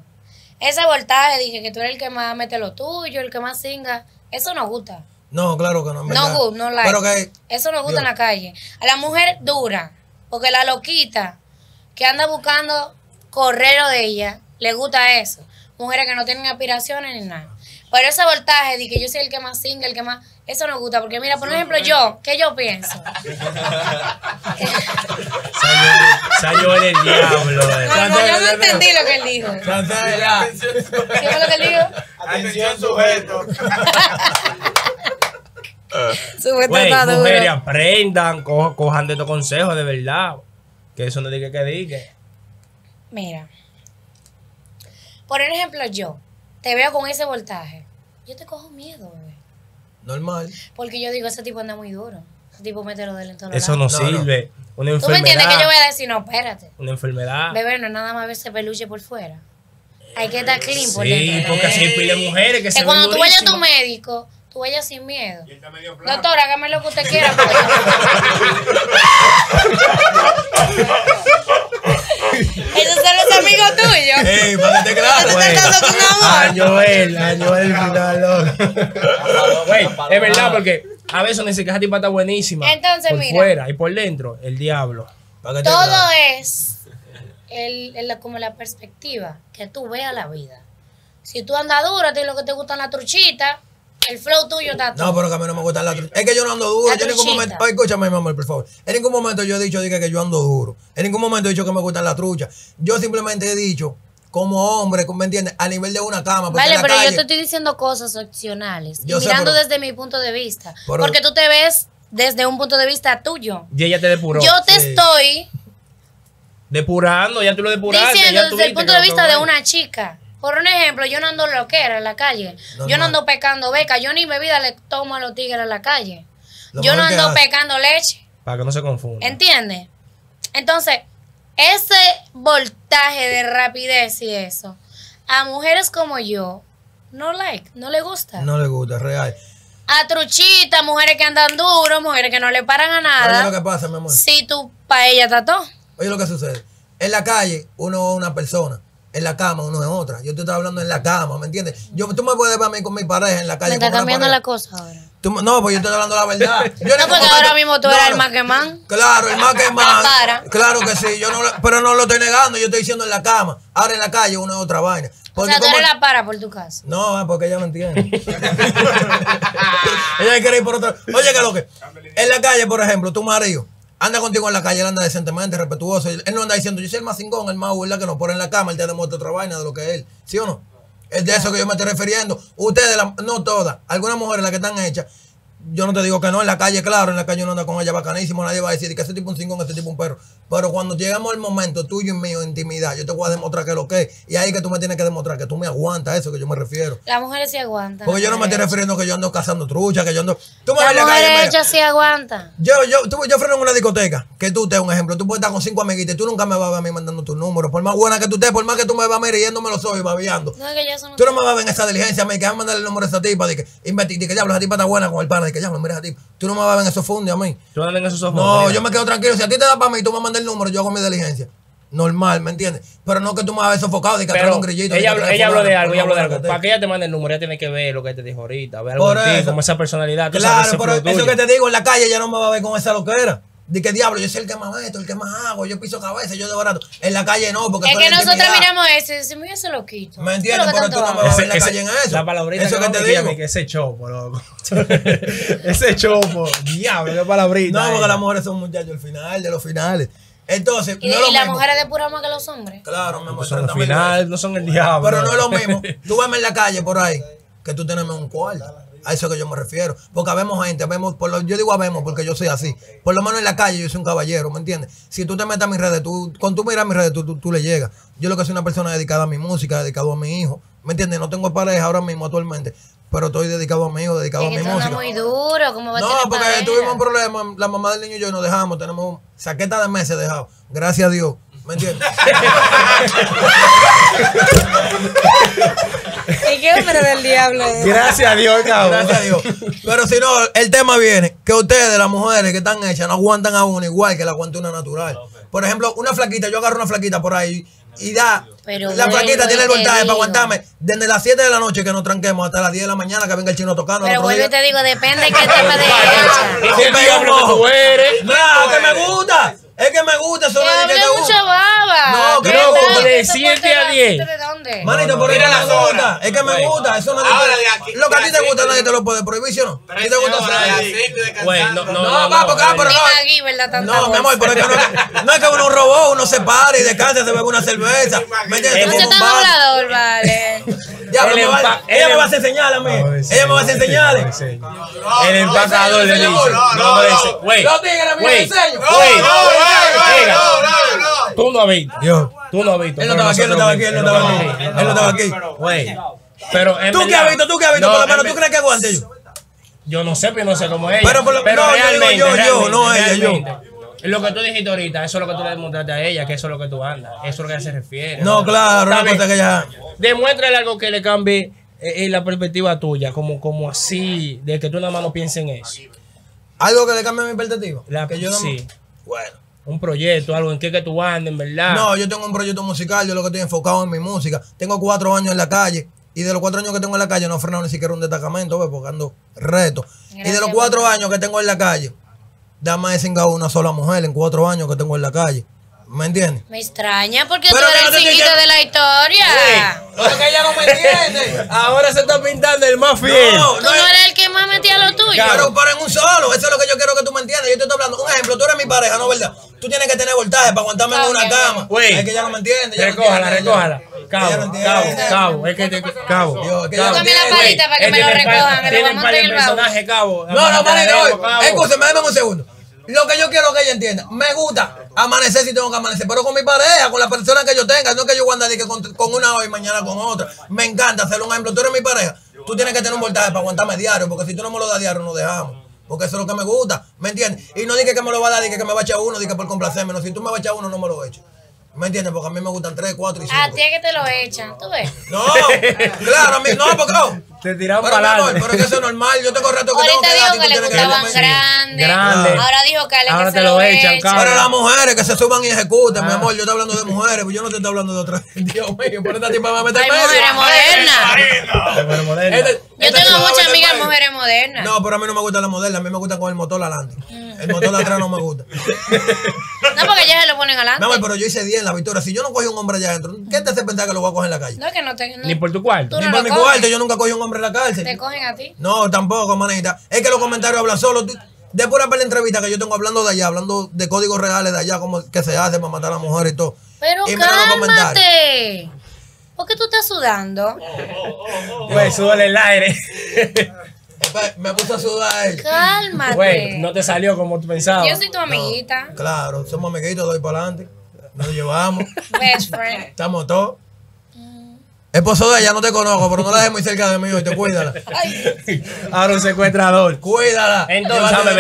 Ese voltaje, dije que tú eres el que más mete lo tuyo, el que más singa. Eso nos gusta. No, claro que no. No good, no like. Pero que, eso nos gusta Dios. En la calle. A la mujer dura, porque la loquita que anda buscando correro de ella, le gusta eso. Mujeres que no tienen aspiraciones ni nada. Pero ese voltaje de que yo soy el que más singa, el que más... Eso nos gusta, porque mira, por sí, ejemplo, bueno. yo, ¿qué yo pienso? Salió el diablo. Eh. No, no, yo no entendí lo que él dijo. ¿Qué fue lo que él dijo? Atención, sujeto. Sujeto wey, está duro. Mujeres, aprendan, co cojan de estos consejos, de verdad. Que eso no diga que diga. Mira. Por ejemplo, yo te veo con ese voltaje. Yo te cojo miedo, bebé. Normal. Porque yo digo, ese tipo anda muy duro. Ese tipo mete lo del entorno. Eso no, no sirve. No. Una enfermedad. ¿Tú me entiendes que yo voy a decir? No, espérate. Una enfermedad. Bebé, no es nada más ver ese peluche por fuera. Hay que estar clean sí, por dentro. Sí, porque así hay pile mujeres que, que se cuando tú durísimo. Vayas a tu médico, tú vayas sin miedo. Y está medio plato. Doctora, hágame lo que usted quiera. Esos son los amigos tuyos. Ey, para que te creas. Te estás dando tu amor. Añoel, Añoel, final. Güey, es verdad, porque a veces ni siquiera esa tipa está buenísima. Entonces, por mira. Por fuera y por dentro, el diablo. Todo claro. es el, el, como la perspectiva que tú veas la vida. Si tú andas dura, te lo que te gustan las truchitas, el flow tuyo está todo. No, pero que a mí no me gustan las truchitas. Es que yo no ando duro. Yo en ningún momento, oh, escúchame, mamá, por favor. En ningún momento yo he dicho diga, que yo ando duro. En ningún momento he dicho que me gustan las truchas. Yo simplemente he dicho, como hombre, ¿me entiendes? A nivel de una cama. Vale, pero calle, yo te estoy diciendo cosas opcionales. Y mirando sé, pero, desde mi punto de vista. Pero, porque tú te ves desde un punto de vista tuyo. Y ella te depuró. Yo te sí. estoy... depurando, ya tú lo depuraste. Diciendo ya desde el punto de vista de una chica. Por un ejemplo, yo no ando loquera en la calle. No, yo no ando pecando beca. Yo ni bebida le tomo a los tigres en la calle. Lo yo no ando pecando leche. Para que no se confunda. ¿Entiendes? Entonces, ese voltaje de rapidez y eso, a mujeres como yo, no like, no le gusta. No le gusta, es real. A truchitas, mujeres que andan duro, mujeres que no le paran a nada. Oye, lo que pasa, mi amor. Si tú para ella trató. Oye, lo que sucede. En la calle, uno es una persona. En la cama, uno es otra. Yo te estaba hablando en la cama, ¿me entiendes? Yo, tú me puedes ver a mí con mi pareja en la calle. Me está cambiando la cosa ahora. Tú, no, pues yo estoy hablando la verdad. Yo no, porque momento, ahora mismo tú no, eres el más que man. Claro, el más que man. Claro que sí. Yo no, pero no lo estoy negando. Yo estoy diciendo en la cama. Ahora en la calle, uno es otra vaina. Porque o sea, tú eres la para por tu casa. No, porque ella me entiende. Ella quiere ir por otra. Oye, que lo que. En la calle, por ejemplo, tu marido anda contigo en la calle, él anda decentemente, respetuoso. Él no anda diciendo, yo soy el más cingón, el más burla que nos pone en la cama. Él te demuestra otra vaina de lo que es él. ¿Sí o no? Es de eso que yo me estoy refiriendo. Ustedes, la, no todas, algunas mujeres las que están hechas, yo no te digo que no, en la calle, claro, en la calle uno anda con ella bacanísimo. Nadie va a decir que ese tipo un cingón, ese tipo un perro. Pero cuando llegamos al momento tuyo y mío, intimidad, yo te voy a demostrar que es lo que es. Y ahí que tú me tienes que demostrar que tú me aguantas, eso que yo me refiero. Las mujeres sí aguantan. Porque yo no me estoy refiriendo que yo ando cazando truchas, que yo ando... Tú me las mujeres hechas sí aguantan. Yo, yo, tú, yo freno en una discoteca, que tú te das un ejemplo. Tú puedes estar con cinco amiguitas y tú nunca me vas a ver a mí mandando tus números. Por más buena que tú estés, por más que tú me vas a ver riéndome los ojos y babeando. No, que yo eso no tú no me vas a ver en esa diligencia, me que vas a mandarle el número a esa tipa. De que, de que diablo, esa tipa está buena con el pana, de que diablo, mira esa tipa. Tú no me vas a ver en esos fundes a mí. Tú no en esos ojos. No, yo me quedo tranquilo. Si a ti te da para mí, tú me mandas el número, yo hago mi diligencia. Normal, ¿me entiendes? Pero no que tú me vas a ver sofocado y que atrás un grillito. Ella, ella, ella habló de algo, ella habló de algo. Para que ella te mande el número, ella tiene que ver lo que te dijo ahorita, ver algo de ti, como esa personalidad. Claro, pero eso que te digo en la calle, ella no me va a ver con esa loquera. De que diablo, yo soy el que más esto, el que más hago, yo piso cabeza, yo de barato. En la calle no, porque es que nosotros miramos eso y decimos, yo se lo quito. ¿Me entiendes? Pero tú no me vas a ver en la calle en eso. La palabrita eso que te digo. Ese chopo, loco. Ese chopo, diablo, qué palabrita. No, porque las mujeres son muchachos, el final de los finales. Entonces, y, no y las mujeres depuran más que los hombres. Claro, me muestran al final, no son el diablo. Pero no es lo mismo. Tú veme en la calle por ahí, que tú tenemos un cuarto. A eso que yo me refiero. Porque habemos gente, habemos, por lo, yo digo habemos porque yo soy así. Por lo menos en la calle yo soy un caballero, ¿me entiendes? Si tú te metes a mis redes, tú, cuando tú miras mis redes, tú, tú, tú le llegas. Yo lo que soy una persona dedicada a mi música, dedicado a mi hijo, ¿me entiendes? No tengo pareja ahora mismo actualmente. Pero estoy dedicado a mi hijo, dedicado es que a mi música. Está muy duro, ¿cómo va no, a tener porque pareja? Tuvimos un problema, la mamá del niño y yo nos dejamos, tenemos saqueta de meses dejados, gracias a Dios. ¿Me entiendes? ¿Y qué hombre del diablo? Gracias a Dios, cabrón. Gracias a Dios. Pero si no, el tema viene que ustedes, las mujeres que están hechas, no aguantan a uno igual que la aguanta una natural. Por ejemplo, una flaquita, yo agarro una flaquita por ahí y da. Pero la flaquita tiene el voltaje para aguantarme desde las siete de la noche que nos tranquemos hasta las diez de la mañana que venga el chino tocando. Pero vuelvo y te digo, depende de qué tema de si pega un ojo. No, que me gusta. Es que me gusta, solo es que te gusta. Baba. No, que me gusta. De siete a diez. Manito, por ir a la zona. Es que me gusta. Eso no te... Lo que a ti te gusta, nadie te lo puede prohibir, ¿sí o no? ¿Qué te gusta hacer? Bueno, no, no, va, porque va, pero no. No, mi amor, pero es que no es que uno robó, uno se para y descansa, se bebe una cerveza. ¿Me entiendes? No se está doblador, vale. Ya, pero ella me va a hacer señales, mí. Ella me va a hacer señales. El empacador le dice. No, no, no. Güey. Los tigres, mira, enseño. No, no, no. Tú no has visto. Tú no has visto. Él no estaba aquí, él no estaba aquí, él no estaba aquí. Él no estaba aquí. Güey. ¿Tú qué has visto? ¿Tú qué has visto? Por lo menos, ¿tú crees que aguante yo? Yo no sé, pero no sé cómo es. Pero realmente, yo, yo, no ella, yo. Lo que tú dijiste ahorita, eso es lo que tú le demostraste a ella, que eso es lo que tú andas, eso es lo que ella se refiere. No, claro, una cosa que ella... Demuéstrale algo que le cambie eh, eh, la perspectiva tuya, como, como así, de que tú nada más no pienses en eso. ¿Algo que le cambie mi perspectiva? La, que yo sí. No... Bueno. Un proyecto, algo en qué que tú andes, en verdad. No, yo tengo un proyecto musical, yo lo que estoy enfocado en mi música. Tengo cuatro años en la calle, y de los cuatro años que tengo en la calle no he frenado ni siquiera un destacamento, ¿ves? Porque ando reto. Gracias. Y de los cuatro años que tengo en la calle... Dame de cingado una sola mujer en cuatro años que tengo en la calle. ¿Me entiendes? Me extraña porque pero tú eres el chiquito de la historia. Sí, porque ella no me entiende. Ahora se está pintando el más fiel. No, tú no, no eres el que más metía lo tuyo. Claro, pero en un solo. Eso es lo que yo quiero que tú me entiendas. Yo te estoy hablando. Un ejemplo, tú eres mi pareja, ¿no verdad? Tú tienes que tener voltaje para aguantarme okay, en una cama. Wey. Es que ella no me entiende. Recójala, recójala. Cabo, no cabo, cabo, es que te cabo. Yo cambié la palita para que es me que lo recojan, me lo vamos a el personaje, cabo. No, no, vale, no. Escúchame, dame un segundo. Lo que yo quiero que ella entienda, me gusta amanecer si tengo que amanecer, pero con mi pareja, con la persona que yo tenga, no que yo ande que con, con una hoy y mañana con otra. Me encanta hacer un ejemplo, tú eres mi pareja, tú tienes que tener un voltaje para aguantarme diario, porque si tú no me lo das diario, no dejamos. Porque eso es lo que me gusta, ¿me entiendes? Y no diga que me lo va a dar, diga que me va a echar uno, diga por complacerme, no, si tú me vas a echar uno, no me lo eches. ¿Me entiendes? Porque a mí me gustan tres, cuatro y cinco. A ti es que te lo echan, ¿tú ves? No, claro, a mí no, porque... Oh, te tiraron para adelante. Pero es que eso es normal, yo tengo rato que ahorita tengo que dar. Ahorita dijo que le gustaban grandes. Grande. Ahora dijo que le que se lo echan. echan. Pero las mujeres que se suban y ejecuten, ah. mi amor, yo estoy hablando de mujeres, pues yo no te estoy hablando de otras. Dios mío, por esta tipa me va a meter medio. Mujeres modernas. Moderna. Este, yo este tengo muchas amigas mujeres modernas. No, pero a mí no me gustan las modernas, a mí me gusta con el motor adelante. Mm. El motor atrás no me gusta. No, porque ya se lo ponen adelante. No, pero yo hice diez en La Victoria. Si yo no cogí un hombre allá adentro, ¿qué te hace pensar que lo voy a coger en la calle? No, es que no te... No. Ni por tu cuarto. Ni no por mi coges. Cuarto. Yo nunca cogí un hombre en la cárcel. ¿Te cogen a ti? No, tampoco, manita. Es que los comentarios hablan solo. De pura ver la entrevista que yo tengo hablando de allá, hablando de códigos reales de allá, como que se hace para matar a la mujer y todo. Pero y cálmate. ¿Por qué tú estás sudando? Pues súbele el aire. Me puse a sudar. Cálmate. Güey, no te salió como tú pensabas. Yo soy tu amiguita. No, claro, somos amiguitos, doy para adelante. Nos llevamos. Best friend. Estamos todos. Mm. Esposo de ella, no te conozco, pero no la dejes muy cerca de mí hoy. Te cuídala. Ay. Ahora un secuestrador. Cuídala. Entonces, a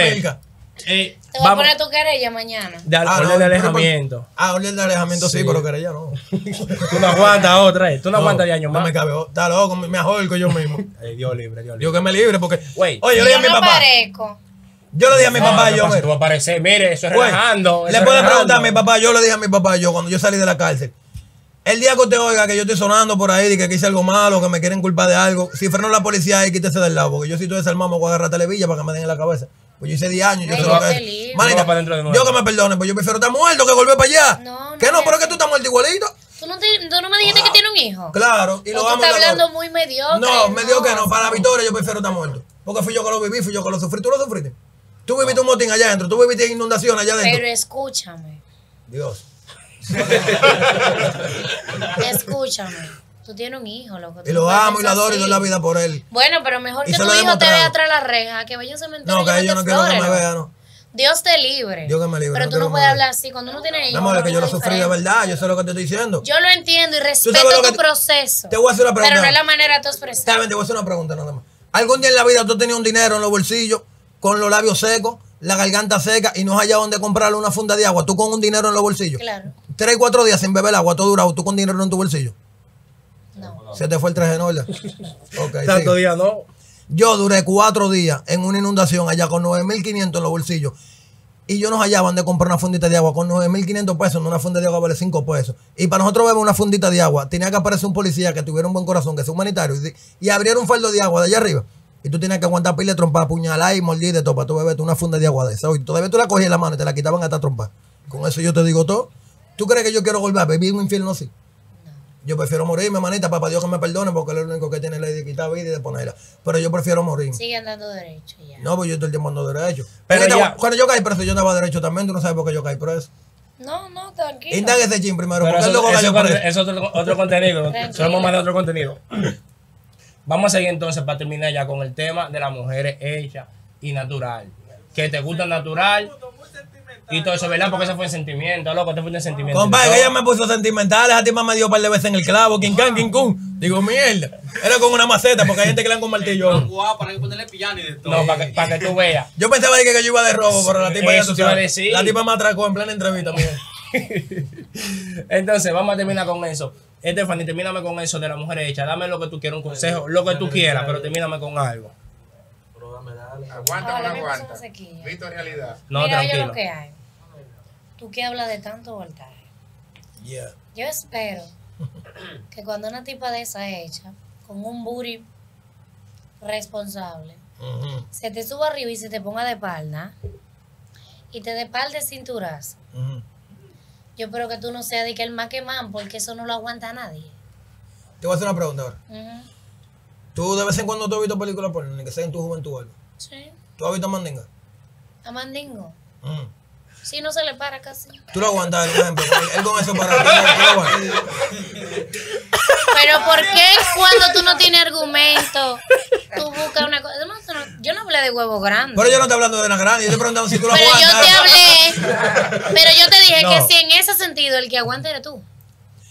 eh, te voy vamos. a poner tu querella mañana. De ah, orden no, de alejamiento. Ah, orden de alejamiento, sí, sí pero querella no. Tú no aguantas otra vez. Tú no, no aguantas de años más. No me cabe. Está loco, me ahorco yo mismo. Ay, Dios libre, Dios libre. Yo que me libre porque. Wait. Oye, yo le dije a mi papá. Parezco. Yo le dije a mi no, papá, no yo. Pasa, tú vas a aparecer, mire, eso es pues, relajando. Le puedes preguntar a mi papá, yo le dije a mi papá, yo, cuando yo salí de la cárcel. El día que usted oiga que yo estoy sonando por ahí, que hice algo malo, que me quieren culpar de algo, si frenó la policía ahí, quítese del lado, porque yo si estoy desarmado, me voy a agarrar televilla para que me den en la cabeza. Pues yo hice diez años, yo creo que. Manita, yo que me perdone, pues yo prefiero estar muerto que volver para allá. No, no. ¿Qué no? Pero es que tú estás muerto igualito. Tú no, te, tú no me dijiste ah, que tiene un hijo. Claro, y lo vamos a. Tú estás hablando muy mediocre. No, mediocre no. Para la Victoria yo prefiero estar muerto. Porque fui yo que lo viví, fui yo que lo sufrí. Tú lo sufriste. Tú viviste un motín allá adentro, tú viviste inundación allá adentro. Pero escúchame. Dios. Escúchame. Tú tienes un hijo, loco. Y lo amo y lo adoro y doy la vida por él. Bueno, pero mejor que tu hijo te vea atrás la reja, que vaya a cementerio. No, que yo no quiero que me vea, no. Dios te libre. Dios que me libre. Pero tú no puedes hablar así cuando uno tiene hijos. No, es que yo lo sufrí de verdad, yo sé lo que te estoy diciendo. Yo lo entiendo y respeto tu proceso. Te voy a hacer una pregunta. Pero no es la manera de tú expresar. Te voy a hacer una pregunta nada más. ¿Algún día en la vida tú tenías un dinero en los bolsillos? Con los labios secos, la garganta seca y no hay allá donde comprarle una funda de agua. Tú con un dinero en los bolsillos. Claro. tres, cuatro días sin beber agua, todo durado, tú con dinero en tu bolsillo. No. Se te fue el traje, ¿no? Okay, tanto día no. Yo duré cuatro días en una inundación allá con nueve mil quinientos en los bolsillos. Y yo nos hallaban de comprar una fundita de agua con nueve mil quinientos pesos. Una funda de agua vale cinco pesos. Y para nosotros beber una fundita de agua, tenía que aparecer un policía que tuviera un buen corazón, que sea humanitario, y, y abriera un fardo de agua de allá arriba. Y tú tenías que aguantar pila de trompa, apuñalar y mordir de todo para tú beberte una funda de agua de esa. Y todavía tú la cogías en la mano y te la quitaban hasta trompa. Con eso yo te digo todo. ¿Tú crees que yo quiero volver a vivir un infierno así? Yo prefiero morirme, hermanita, papá Dios que me perdone, porque él es el único que tiene la ley de quitar vida y de ponerla. Pero yo prefiero morirme. Sigue andando derecho ya. No, pues yo estoy el tiempo andando derecho. Pero cuando, ya... cuando yo caí preso, yo andaba derecho también. Tú no sabes por qué yo caí preso. No, no, tranquilo. Indague ese chin primero. Pero porque eso, eso, preso. Es otro, otro contenido. Solo vamos a mandar otro contenido. Vamos a seguir entonces para terminar ya con el tema de las mujeres hechas y natural. Que te gusta natural. Y todo eso, ¿verdad? Porque eso fue en sentimiento, loco, te fue en sentimiento. Compadre, ella me puso sentimentales, a ti mamá me dio para par de veces en el clavo, quien can, quien kun. Digo, mierda. Era con una maceta, porque hay gente que le han con martillo. Guau, para que ponerle pillano y de todo. No, para que, para que tú veas. Yo pensaba que yo iba de robo, pero la tipa ya tú sabes. La tipa me atracó en plena entrevista, mire. Entonces, vamos a terminar con eso. Stephanie, termíname con eso de la mujer hecha. Dame lo que tú quieras, un consejo, lo que tú quieras, pero termíname con algo. Pero dame, dale. Aguanta, ah, no aguanta. Visto realidad. No, mira, tranquilo. Oye lo que hay. Tú que hablas de tanto voltaje. Yeah. Yo espero que cuando una tipa de esa hecha, con un booty responsable, uh-huh, se te suba arriba y se te ponga de espalda y te de espalda de cinturazo. Uh-huh. Yo espero que tú no seas de que el más que man, porque eso no lo aguanta a nadie. Te voy a hacer una pregunta ahora. Uh-huh. ¿Tú de vez en cuando tú has visto películas porno, ni que sea en tu juventud o algo? Sí. ¿Tú has visto a Mandingo? ¿A Mandingo? Mm. Sí, no se le para casi. Tú lo aguantas, por ejemplo. Él con eso para. Pero ¿por qué cuando tú no tienes argumento, tú buscas una cosa? No, no, yo no hablé de huevos grandes. Pero yo no te hablando de las grandes. Yo te preguntaba si tú lo aguantas. Pero yo te hablé. Pero yo te dije no, que si en ese sentido el que aguanta eres tú.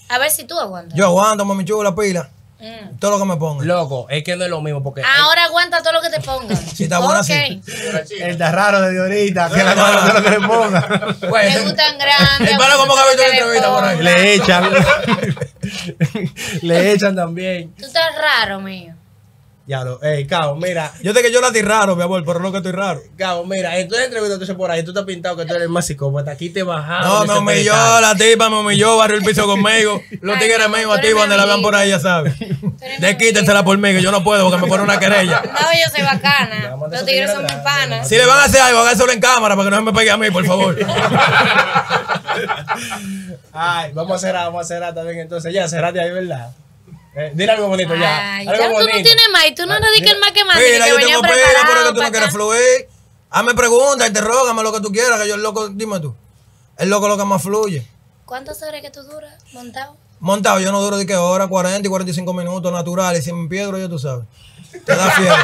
A ver si tú aguantas. Yo aguanto, mami chula, pila. Mm. Todo lo que me pongan. Loco, es que no es lo mismo porque ahora él... aguanta todo lo que te pongan. Si está bueno okay, así. Está raro de ahorita. Que la mano todo lo que le pongan. Pues, le gustan grandes. El palo como que ha visto una entrevista por ahí. Le echan. Le echan también. Tú estás raro, mío. Ya lo, eh, Cabo, mira. Yo sé que yo la di raro, mi amor, pero no que estoy raro. Cabo, mira, en todas las entrevistas tú se por ahí, tú te has pintado que tú eres el más psicópata. Aquí te bajaron. No, me humilló la tipa, me humilló, barrió el piso conmigo. Los tigres míos a ti, cuando la vean por ahí, ya sabes. Desquítensela por mí, que yo no puedo, porque me pone una querella. No, yo soy bacana. Los tigres son mis panas. Si le van a hacer algo, háganlo en cámara para que no se me pegue a mí, por favor. Ay, vamos a cerrar, vamos a cerrar también. Entonces, ya, cerrate ahí, ¿verdad? Eh, dile algo bonito ya. Ay, algo ya tú bonito. No tienes más y tú no ah, dediques el más que más. Mira, que yo tengo pena, pero que tú no quieres fluir. Hazme preguntas, interrógame lo que tú quieras, que yo el loco, dime tú. El loco es lo que más fluye. ¿Cuántas horas que tú duras montado? Montado, yo no duro de qué hora, cuarenta y cuarenta y cinco minutos naturales. Si me piedro, yo tú sabes. Te da fiebre.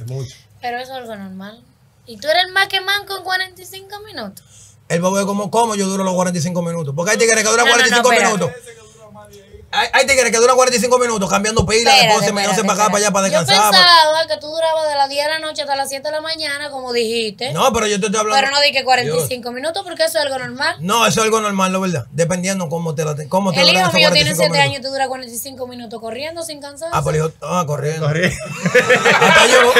Es mucho. Pero eso es algo normal. ¿Y tú eres el más que más con cuarenta y cinco minutos? El bobo es como, como yo duro los cuarenta y cinco minutos. Porque hay tigres que duran no, cuarenta y cinco no, no, minutos. Hay, hay tigres que duran cuarenta y cinco minutos cambiando pilas, cosas, me hacen para acá, para allá, para descansar. Yo pensaba por... que tú durabas de las diez de la noche hasta las siete de la mañana, como dijiste. No, pero yo te estoy hablando. Pero no dije cuarenta y cinco Dios minutos, porque eso es algo normal. No, eso es algo normal, la verdad. Dependiendo cómo te la cómo te el hijo mío tiene siete minutos años y te dura cuarenta y cinco minutos corriendo sin cansarse. Ah, pero yo, ah, corriendo. Corriendo. Hasta yo.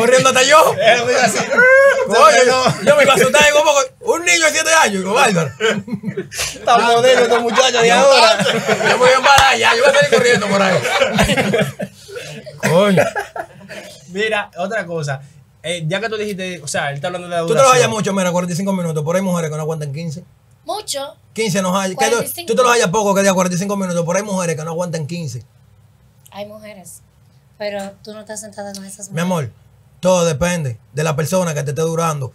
Corriendo hasta yo. Oye, yo, yo me iba a asustar y como un niño de siete años, digo, bárbaro. Está modelo esta muchacha de ahora. Yo me voy a embalar ya, yo voy a salir corriendo por ahí. Coño. Mira, otra cosa. Eh, ya que tú dijiste, o sea, él está hablando de la duración. Tú te lo hallas mucho, mira, cuarenta y cinco minutos. Por ahí mujeres que no aguantan quince. Mucho. quince nos hallas. Tú te lo hallas poco, que diga cuarenta y cinco minutos. Por ahí mujeres que no aguantan quince. Hay mujeres. Pero tú no estás sentada con esas mujeres. Mi amor. Todo depende de la persona que te esté durando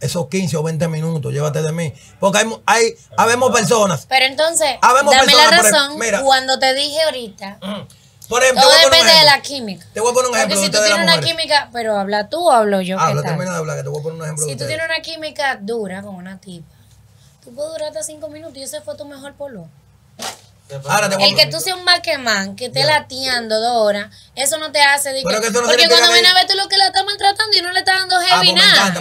esos quince o veinte minutos. Llévate de mí. Porque hay, hay habemos personas. Pero entonces, habemos dame personas, la razón mira, cuando te dije ahorita. Por ejemplo, todo depende de la química. Te voy a poner un ejemplo. Porque si tú tienes una química, pero habla tú o hablo yo. Habla, termina de hablar, que te voy a poner un ejemplo. Si tú tienes una química dura con una tipa, tú puedes durar hasta cinco minutos y ese fue tu mejor polo. Ahora te el que tú seas un maquemán, que esté yeah. lateando dos horas, eso no te hace de que, que no porque cuando viene a ver tú lo que la está maltratando y no le está dando heavy nada.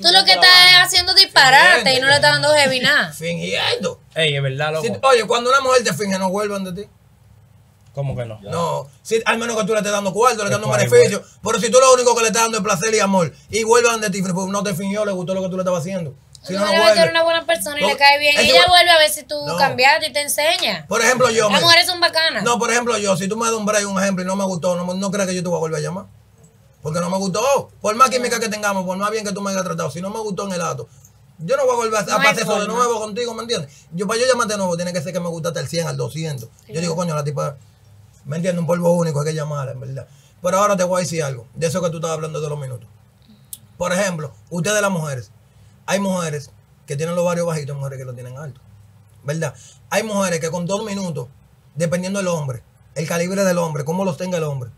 Tú lo que estás haciendo disparate y no le estás dando heavy nada. Fingiendo. Ey, es verdad, loco. Oye, cuando una mujer te finge, no vuelvan de ti. ¿Cómo que no? No, si, al menos que tú le estés dando cuarto, le estés dando beneficio. Pero si tú lo único que le estás dando es placer y amor, y vuelvan de ti, pues no te fingió, le gustó lo que tú le estabas haciendo. Si no, no, no eres una buena persona y no, le cae bien. Ella igual, vuelve a ver si tú no cambiaste y te enseña. Por ejemplo, yo. Las mujeres son bacanas. No, por ejemplo, yo. Si tú me das un break, un ejemplo, y no me gustó, no, no creas que yo te voy a volver a llamar. Porque no me gustó. Por más química que tengamos, por más bien que tú me hayas tratado, si no me gustó en el acto, yo no voy a volver a, a pasar eso de nuevo contigo, ¿me entiendes? Yo, para yo llamarte de nuevo, tiene que ser que me gustaste el cien, al doscientos. Sí. Yo digo, coño, la tipa, ¿me entiendes? Un polvo único hay que llamarla, en verdad. Pero ahora te voy a decir algo. De eso que tú estabas hablando de los minutos. Por ejemplo, ustedes las mujeres. Hay mujeres que tienen los ovarios bajitos, mujeres que lo tienen alto, ¿verdad? Hay mujeres que con dos minutos, dependiendo del hombre, el calibre del hombre, cómo los tenga el hombre.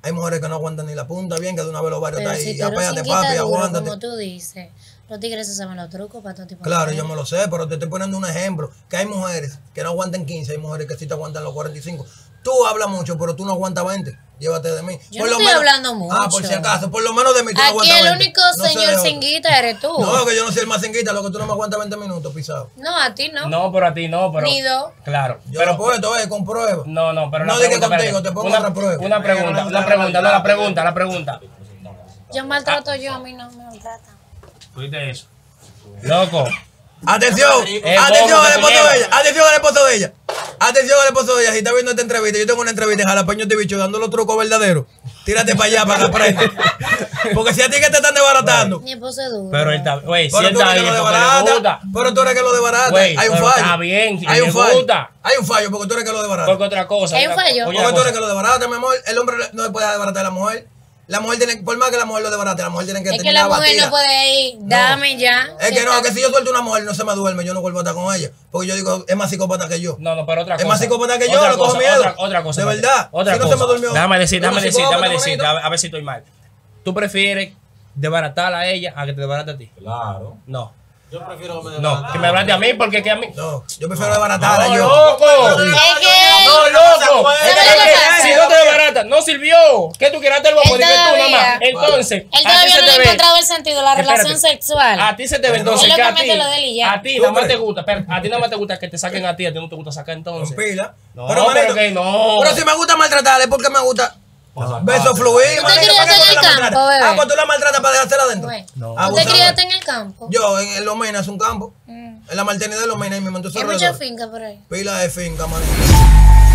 Hay mujeres que no aguantan ni la punta bien, que de una vez los ovarios están ahí. Si apéate, papi, aguántate. Como tú dices, los tigres se saben los trucos para todo tipo de cosas. Claro, yo me lo sé, pero te estoy poniendo un ejemplo. Que hay mujeres que no aguantan quince, hay mujeres que sí te aguantan los cuarenta y cinco. Tú hablas mucho, pero tú no aguantas veinte. Llévate de mí. Yo por no lo estoy menos, hablando mucho. Ah, por si acaso, por lo menos de mí tú aquí no aguantas veinte. Aquí el único no señor cinguita eres tú. No, que yo no soy el más cinguita, lo que tú no me aguantas veinte minutos, pisado. No, a ti no. No, pero a ti no, pero... Ni dos. Claro. Yo pero, lo puedo, eh, con prueba. No, no, pero no digas contigo, te pongo una, otra prueba. Una pregunta, una pregunta, no, la pregunta, la pregunta. Yo maltrato ah, yo, a mí no me maltratan. Oíste eso. Loco. Atención, el atención al esposo de ella, atención al esposo de ella, atención al esposo de ella, si está viendo esta entrevista, yo tengo una entrevista en Jalapeño T V Show dando los trucos verdaderos, tírate para allá, para que aprendas, porque si a ti que te están desbaratando, mi esposo es duro, pero él está, güey, si él está bien, pero tú eres que lo desbarata, hay un fallo, está bien, hay un fallo, hay un fallo, porque tú eres que lo desbarata, porque otra cosa, hay un fallo, porque tú eres que lo desbarata, mi amor, el hombre no le puede desbaratar a la mujer. La mujer tiene, por más que la mujer lo desbarate, la mujer tiene que tener la es que la mujer batida. No puede ir, dame no. Ya. Es que no, que si yo suelto una mujer no se me duerme, yo no vuelvo a estar con ella. Porque yo digo, es más psicópata que yo. No, no, pero otra cosa. Es más psicópata que yo, no cojo miedo. Otra, otra cosa. De verdad. Otra si cosa. No se me durmió. Déjame decir, déjame decir, déjame decir, a ver si estoy mal. ¿Tú prefieres desbaratar a ella a que te desbarate a ti? Claro. No. Yo prefiero que me No, que me abrate a mí porque que a mí. No, yo prefiero desbaratar no, yo. Loco. Sí. Es que no, loco. Es que, es que, si no te desbaratas, no sirvió. ¿Qué tú quieres hacer? Porque tú nada más. Entonces. Él todavía no le ha encontrado el sentido de la espérate, relación sexual. A ti se te ve entonces. No, que a ti, a ti nada más te gusta. Espera, a ti nada más te gusta que te saquen a ti. A ti no te gusta sacar entonces. Pila. No, pero, pero manito, que no. Pero si me gusta maltratar es porque me gusta. Beso fluido. ¿Usted criaste en el campo, bebé? Ah, pues tú la maltratas para dejársela adentro. No. ¿Usted criaste en el campo? Yo, en Lomena, es un campo. Mm. En la Martínez de Lomena, y me mandó su. Hay mucha finca por ahí. Pila de finca, manito.